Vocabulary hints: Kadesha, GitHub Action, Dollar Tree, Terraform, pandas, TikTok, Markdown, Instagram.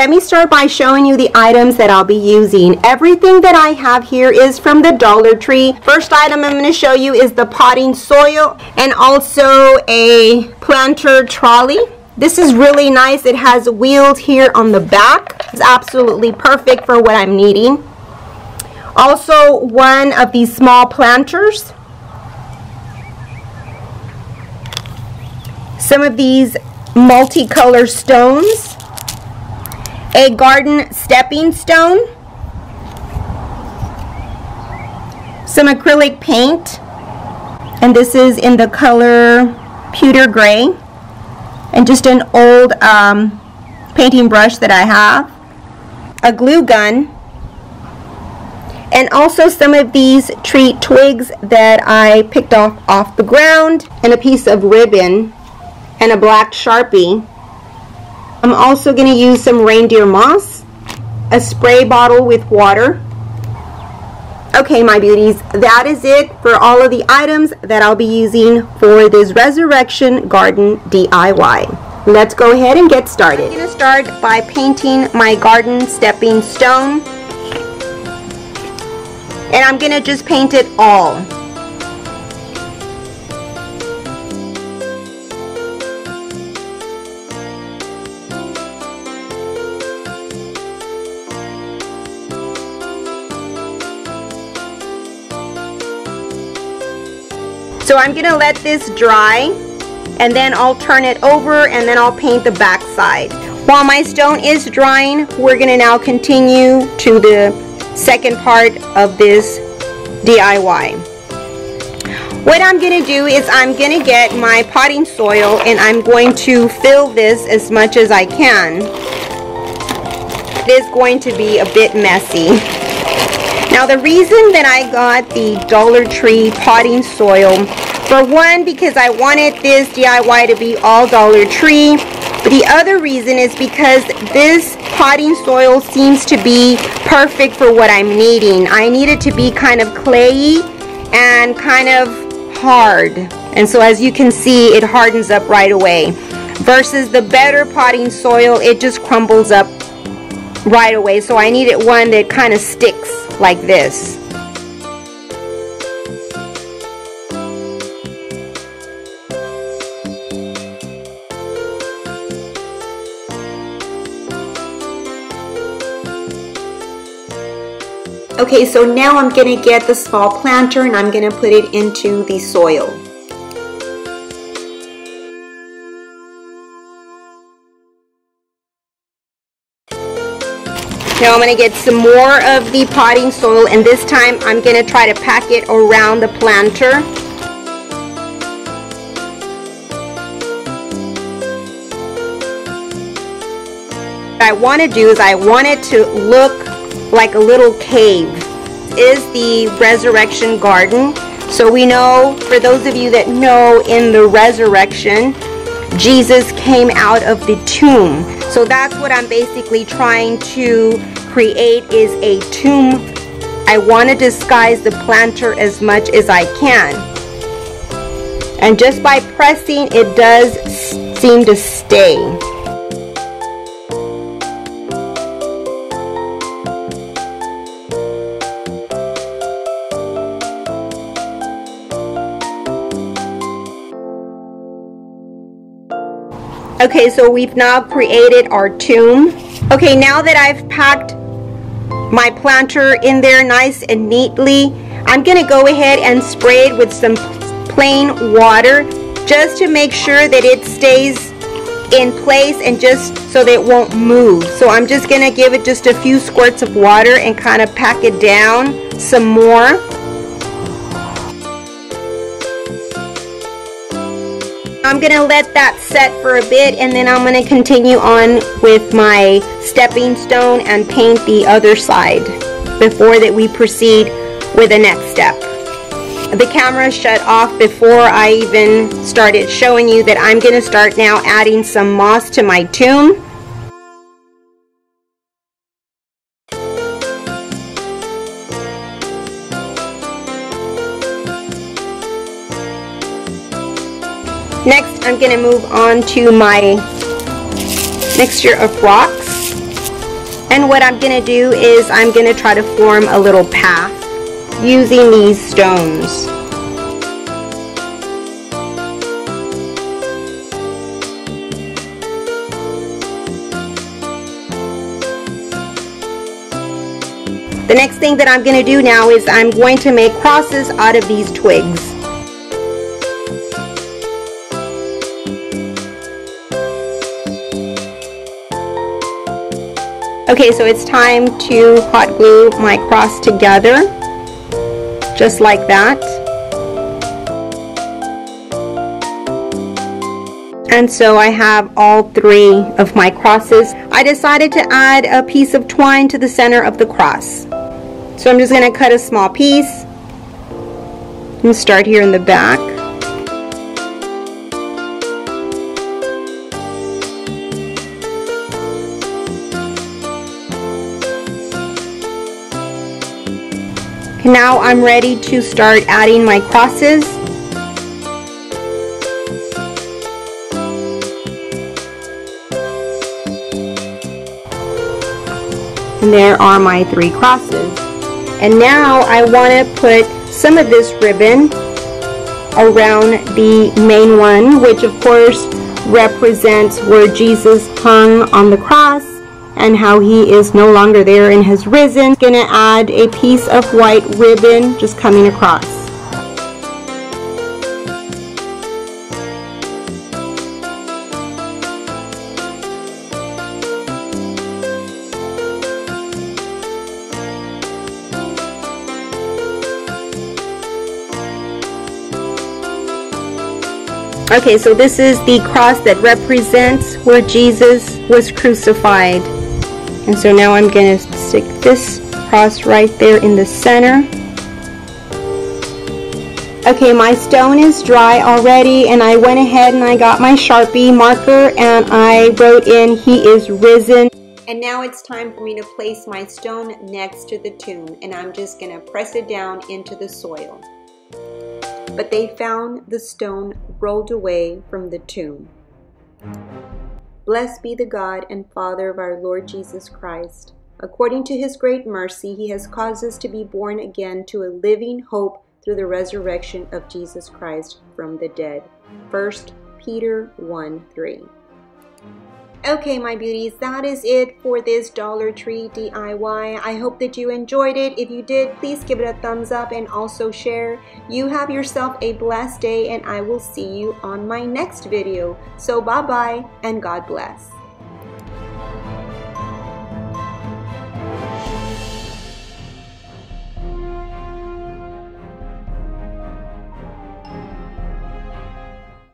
let me start by showing you the items that I'll be using. Everything that I have here is from the Dollar Tree. First item I'm going to show you is the potting soil and also a planter trolley. This is really nice. It has wheels here on the back. It's absolutely perfect for what I'm needing. Also, one of these small planters. Some of these multicolored stones. A garden stepping stone. Some acrylic paint. And this is in the color pewter gray. And just an old painting brush that I have. A glue gun. And also some of these tree twigs that I picked off the ground, and a piece of ribbon and a black Sharpie. I'm also going to use some reindeer moss, a spray bottle with water. Okay, my beauties, that is it for all of the items that I'll be using for this Resurrection Garden DIY. Let's go ahead and get started. I'm going to start by painting my garden stepping stone. And I'm going to just paint it all. So I'm going to let this dry, and then I'll turn it over, and then I'll paint the back side. While my stone is drying, we're going to now continue to the second part of this DIY. What I'm going to do is I'm going to get my potting soil and I'm going to fill this as much as I can. It is going to be a bit messy. Now the reason that I got the Dollar Tree potting soil, for one, because I wanted this DIY to be all Dollar Tree. But the other reason is because this potting soil seems to be perfect for what I'm needing. I need it to be kind of clayey and kind of hard. And so as you can see, it hardens up right away. Versus the better potting soil, it just crumbles up right away. So I needed one that kind of sticks like this. Okay, so now I'm going to get the small planter and I'm going to put it into the soil. Now I'm going to get some more of the potting soil, and this time I'm going to try to pack it around the planter. What I want to do is I want it to look like a little cave. This is the Resurrection Garden. So we know, for those of you that know, in the resurrection, Jesus came out of the tomb. So that's what I'm basically trying to create, is a tomb. I want to disguise the planter as much as I can. And just by pressing, it does seem to stay. Okay, so we've now created our tomb. Okay, now that I've packed my planter in there nice and neatly, I'm gonna go ahead and spray it with some plain water just to make sure that it stays in place and just so that it won't move. So I'm just gonna give it just a few squirts of water and kind of pack it down some more. I'm going to let that set for a bit, and then I'm going to continue on with my stepping stone and paint the other side before that we proceed with the next step. The camera shut off before I even started showing you that I'm going to start now adding some moss to my tomb. Next, I'm going to move on to my mixture of rocks. And what I'm going to do is I'm going to try to form a little path using these stones. The next thing that I'm going to do now is I'm going to make crosses out of these twigs. Okay, so it's time to hot glue my cross together, just like that. And so I have all three of my crosses. I decided to add a piece of twine to the center of the cross. So I'm just going to cut a small piece and start here in the back. Now I'm ready to start adding my crosses. And there are my three crosses. And now I want to put some of this ribbon around the main one, which of course represents where Jesus hung on the cross, and how he is no longer there and has risen. Gonna add a piece of white ribbon just coming across. Okay, so this is the cross that represents where Jesus was crucified. And so now I'm going to stick this cross right there in the center. Okay, my stone is dry already, and I went ahead and I got my Sharpie marker and I wrote in, "He is risen." And now it's time for me to place my stone next to the tomb, and I'm just going to press it down into the soil. But they found the stone rolled away from the tomb. Blessed be the God and Father of our Lord Jesus Christ. According to his great mercy, he has caused us to be born again to a living hope through the resurrection of Jesus Christ from the dead. 1 Peter 1:3. Okay, my beauties, that is it for this Dollar Tree DIY. I hope that you enjoyed it. If you did, please give it a thumbs up and also share. You have yourself a blessed day, and I will see you on my next video. So bye-bye and God bless.